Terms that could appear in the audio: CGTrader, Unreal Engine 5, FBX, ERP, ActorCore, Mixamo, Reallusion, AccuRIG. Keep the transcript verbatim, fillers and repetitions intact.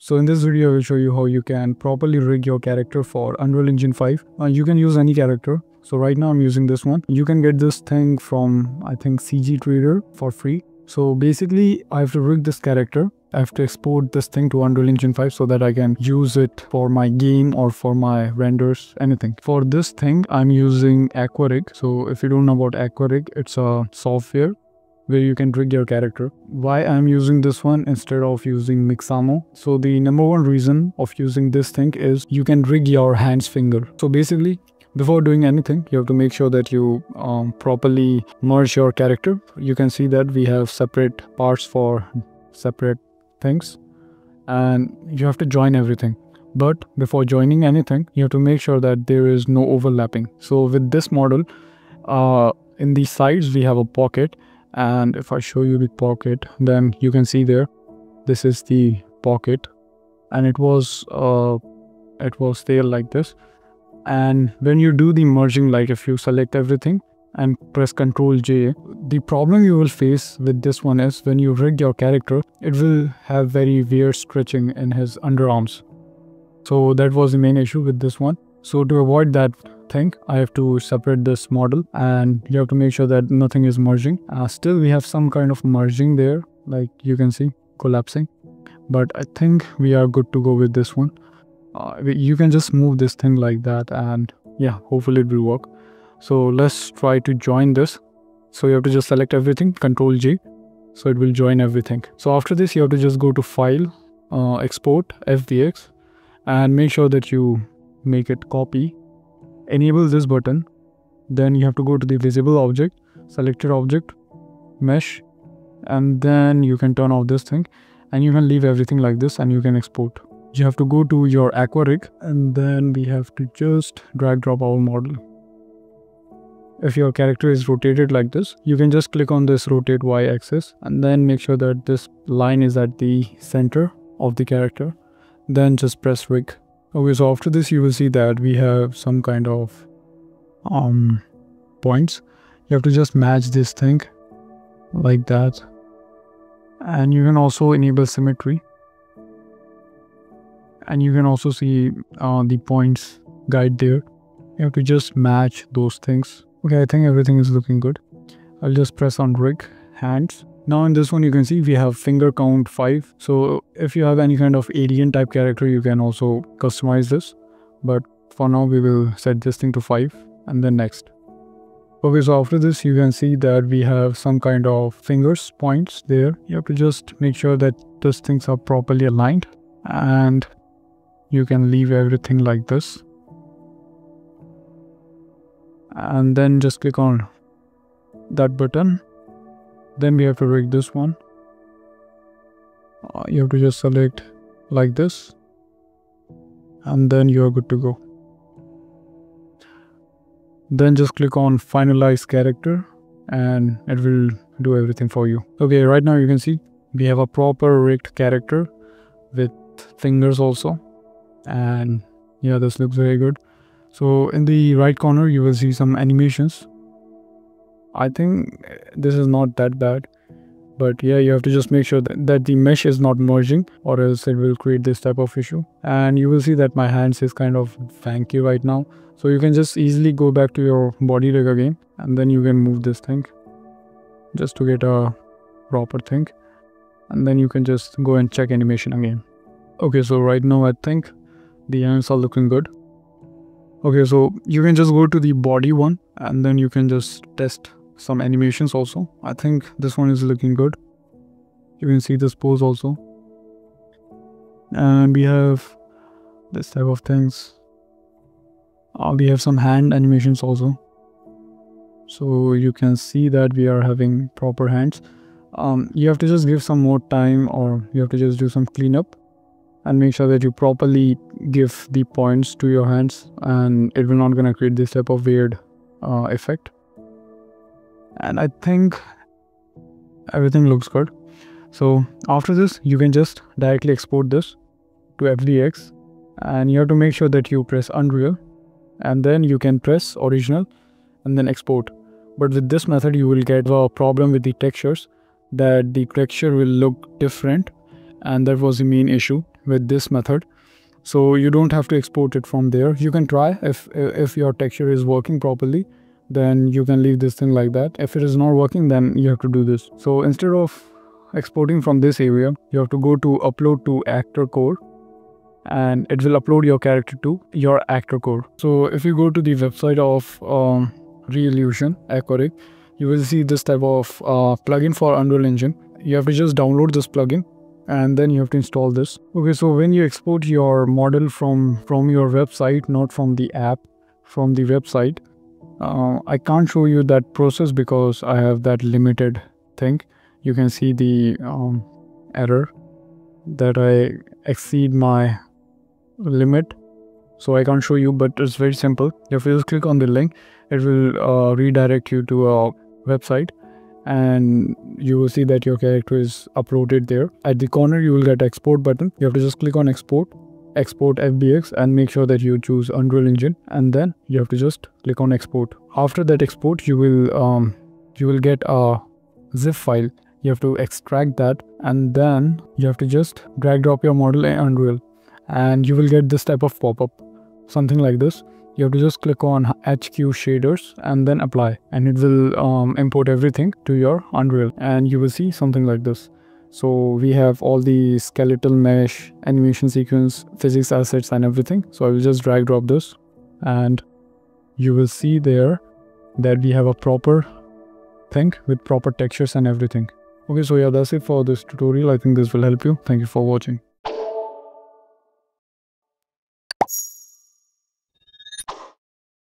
So in this video I will show you how you can properly rig your character for Unreal Engine five. Uh, you can use any character. So right now I'm using this one. You can get this thing from I think CGTrader for free. So basically I have to rig this character. I have to export this thing to Unreal Engine five so that I can use it for my game or for my renders, anything. For this thing I'm using AccuRIG. So if you don't know about AccuRIG, it's a software where you can rig your character. Why I'm using this one instead of using Mixamo? So the number one reason of using this thing is you can rig your hand's finger. So basically, before doing anything, you have to make sure that you um, properly merge your character. You can see that we have separate parts for separate things, and you have to join everything. But before joining anything, you have to make sure that there is no overlapping. So with this model, uh, in the sides we have a pocket. And if I show you the pocket, then you can see there, this is the pocket, and it was uh, it was there like this. And when you do the merging, like if you select everything and press control J, the problem you will face with this one is when you rig your character, it will have very weird stretching in his underarms. So that was the main issue with this one. So to avoid that thing, I have to separate this model, and you have to make sure that nothing is merging. Uh, still we have some kind of merging there, like you can see collapsing, but I think we are good to go with this one. Uh, you can just move this thing like that, and yeah, hopefully it will work. So let's try to join this. So you have to just select everything, control J, so it will join everything. So after this you have to just go to file, uh, export F B X, and make sure that you make it copy. Enable this button, then you have to go to the visible object, selected object, mesh, and then you can turn off this thing, and you can leave everything like this, and you can export. You have to go to your AccuRIG, and then we have to just drag drop our model. If your character is rotated like this, you can just click on this rotate Y axis, and then make sure that this line is at the center of the character, then just press rig. Okay, so after this you will see that we have some kind of um, points. You have to just match this thing like that, and you can also enable symmetry, and you can also see uh, the points guide there. You have to just match those things. Okay, I think everything is looking good. I'll just press on rig, hands. Now in this one you can see we have finger count five. So if you have any kind of alien type character, you can also customize this. But for now we will set this thing to five and then next. Okay, so after this you can see that we have some kind of fingers points there. You have to just make sure that those things are properly aligned, and you can leave everything like this. And then just click on that button. Then we have to rig this one. Uh, you have to just select like this, and then you are good to go. Then just click on finalize character, and it will do everything for you. Okay, right now you can see we have a proper rigged character with fingers also, and yeah, this looks very good. So in the right corner you will see some animations. I think this is not that bad, but yeah, you have to just make sure that, that the mesh is not merging, or else it will create this type of issue. And you will see that my hands is kind of funky right now. So you can just easily go back to your body rig again, and then you can move this thing just to get a proper thing. And then you can just go and check animation again. Okay, so right now I think the hands are looking good. Okay, so you can just go to the body one, and then you can just test some animations also. I think this one is looking good. You can see this pose also, and we have this type of things. Uh, we have some hand animations also, so you can see that we are having proper hands. Um, you have to just give some more time, or you have to just do some cleanup, and make sure that you properly give the points to your hands, and it will not gonna create this type of weird uh, effect. And I think everything looks good. So after this you can just directly export this to F B X, and you have to make sure that you press Unreal, and then you can press original and then export. But with this method you will get a problem with the textures, that the texture will look different and that was the main issue with this method. So you don't have to export it from there. You can try, if if your texture is working properly, then you can leave this thing like that. If it is not working, then you have to do this. So instead of exporting from this area, you have to go to upload to ActorCore, and it will upload your character to your ActorCore. So if you go to the website of um, Reallusion, AccuRIG, you will see this type of uh, plugin for Unreal Engine. You have to just download this plugin, and then you have to install this. Okay, so when you export your model from from your website, not from the app, from the website, uh, I can't show you that process because I have that limited thing. You can see the um, error that I exceed my limit, so I can't show you, but it's very simple. If you just click on the link, it will uh, redirect you to a website, and you will see that your character is uploaded there. At the corner you will get export button. You have to just click on export, export F B X, and make sure that you choose Unreal Engine, and then you have to just click on export. After that export, you will um, you will get a zip file. You have to extract that, and then you have to just drag drop your model in Unreal, and you will get this type of pop-up, something like this. You have to just click on H Q shaders and then apply, and it will um, import everything to your Unreal, and you will see something like this. So we have all the skeletal mesh, animation sequence, physics assets, and everything. So I will just drag drop this, and you will see there that we have a proper thing with proper textures and everything. Okay, so yeah, that's it for this tutorial. I think this will help you. Thank you for watching.